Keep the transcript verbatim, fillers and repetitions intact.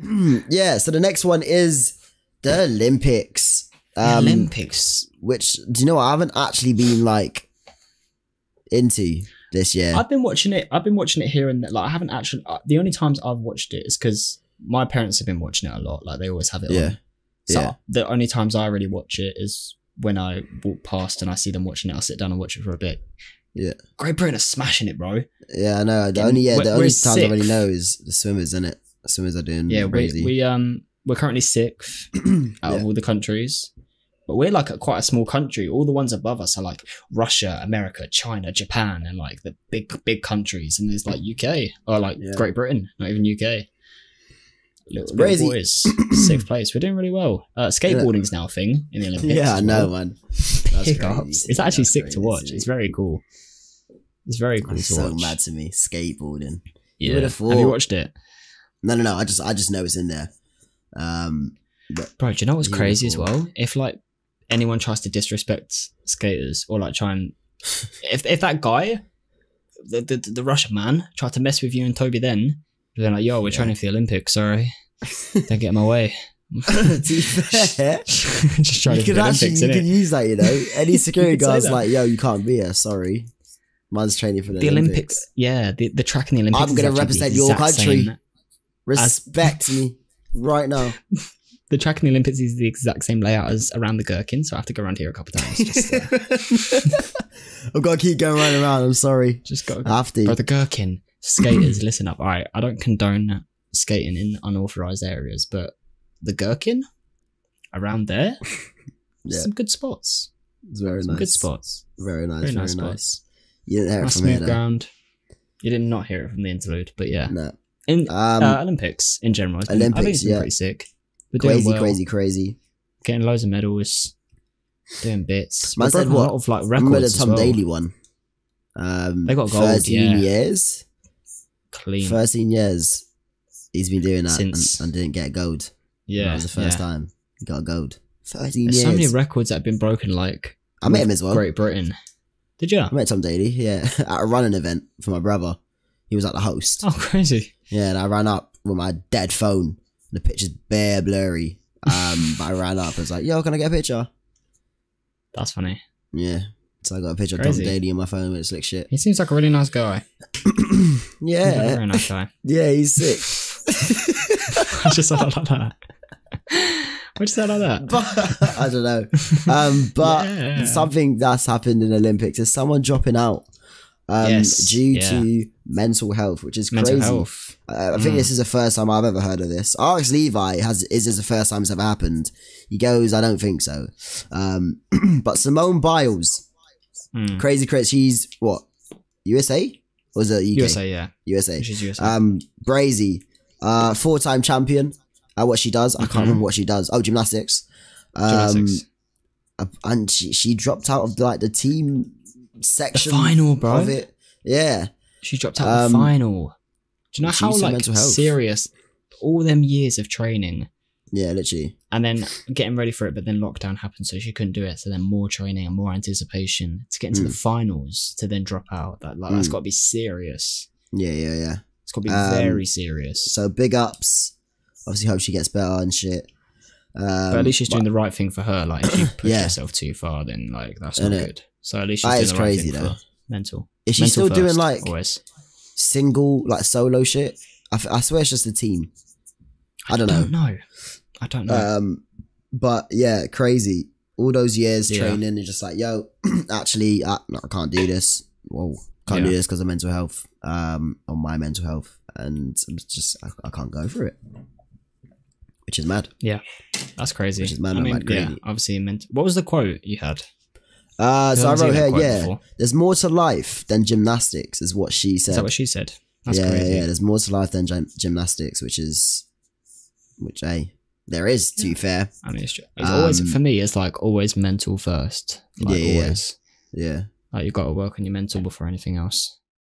Yeah, so the next one is the Olympics. Um, the Olympics. Which, do you know what? I haven't actually been like into this year. I've been watching it. I've been watching it here and there. Like, I haven't actually, uh, the only times I've watched it is because my parents have been watching it a lot. Like, they always have it yeah. on. So yeah. the only times I really watch it is when I walk past and I see them watching it. I'll sit down and watch it for a bit. Yeah. Great Britain are smashing it, bro. Yeah, I know. The only yeah, the only times I really know is the swimmers, isn't it? The swimmers are doing yeah, crazy. We, we um we're currently sixth out yeah. of all the countries. But we're like a, quite a small country. All the ones above us are like Russia, America, China, Japan, and like the big, big countries. And there's like U K or like yeah. Great Britain, not even U K. Little, little boys, sixth place. We're doing really well. Uh, skateboarding's yeah. now a thing in the Olympics. Yeah, I know, man. That's crazy. It's actually That's sick crazy. to watch. It's very cool. It's very cool That's to so watch. So mad to me, skateboarding. Yeah. You have you watched it? No, no, no. I just, I just know it's in there. Um, Bro, do you know what's beautiful. crazy as well? If like anyone tries to disrespect skaters or like try and, if if that guy, the the, the Russian man, tried to mess with you and Toby, then. They're like, yo, we're yeah. training for the Olympics, sorry. Don't get in my way. To be fair, just trying to get actually, Olympics, You can it? use that, you know. Any security guard's like, yo, you can't be here, sorry. Mine's training for the, the Olympics. Olympics. Yeah, the, the track in the Olympics. I'm going to represent your country. Respect as... me right now. The track in the Olympics is the exact same layout as around the Gherkin, so I have to go around here a couple of times. Just, uh... I've got to keep going right around, I'm sorry. Just got to go. I have to. Bro, the Gherkin. Skaters, listen up. All right, I don't condone skating in unauthorized areas, but the Gherkin around there, yeah. some good spots. It's very some nice. Good spots. Very nice. Very, very nice. Nice. You didn't hear nice it from smooth ground. You did not hear it from the interlude, but yeah. No. In um, uh, Olympics in general, it's been, Olympics. I think it's been yeah. pretty sick. We're crazy, doing well. crazy, crazy. Getting loads of medals, doing bits. Man said what? A lot of like records. Remember the Tom well. Daley one? Um, they got gold. Thirteen yeah. years. Clean. thirteen years he's been doing that Since, and, and didn't get gold. Yeah. That was the first yeah. time he got gold. thirteen There's years. So many records that have been broken, like. I met him as well. Great Britain. Did you? I met Tom Daley, yeah. At a running event for my brother. He was like the host. Oh, crazy. Yeah, and I ran up with my dead phone. And the picture's bare blurry. Um, but I ran up. I was like, yo, can I get a picture? That's funny. Yeah. So I got a picture Crazy. of Tom Daley on my phone, but it's like shit. He seems like a really nice guy. Yeah. He's a very nice guy. Yeah, he's sick. I just said it like that. I just said it like that. But, I don't know. Um, but yeah. something that's happened in the Olympics is someone dropping out um, yes. due yeah. to mental health, which is mental crazy. Health. Uh, I think mm. this is the first time I've ever heard of this. Alex Levi has is this the first time it's ever happened. He goes, I don't think so. Um, but Simone Biles. Mm. Crazy, crazy. She's what? U S A? Or is it U K? U S A, yeah. U S A. She's U S A. Um, Brazy, uh, four-time champion at what she does. Mm-hmm. I can't remember what she does. Oh, gymnastics. Um, gymnastics. And she, she dropped out of like the team section. The final, bro. Of it. Yeah. She dropped out um, of the final. Do you know how like serious all them years of training? Yeah, literally. And then getting ready for it, but then lockdown happened, so she couldn't do it. So then more training and more anticipation to get into mm. the finals, to then drop out. That like, mm. That's got to be serious. Yeah, yeah, yeah. It's got to be um, very serious. So big ups. Obviously, hope she gets better and shit. Um, but at least she's doing the right thing for her. Like, if you push yeah. yourself too far, then like that's not good. So at least she's that doing is the right crazy, thing though. for mental. Is she mental still first, doing like always. single, like solo shit? I, f I swear it's just a team. I don't, I don't know. know. I don't know. Um, but yeah, crazy. All those years yeah. training and just like, yo, actually, I, no, I can't do this. Whoa, can't yeah. do this because of mental health, um, or my mental health, and just I, I can't go through it, which is mad. Yeah, that's crazy. Which is mad. I mean, mad crazy. Yeah, obviously, meant. What was the quote you had? Uh, so I wrote here, yeah, before. there's more to life than gymnastics, is what she said. Is that what she said? That's yeah, crazy. yeah. There's more to life than gym gymnastics, which is. Which hey, there is to be yeah. fair. I mean, it's true. It's um, always for me. It's like always mental first. Like, yeah, yeah, always. yeah. Like you got to work on your mental before anything else.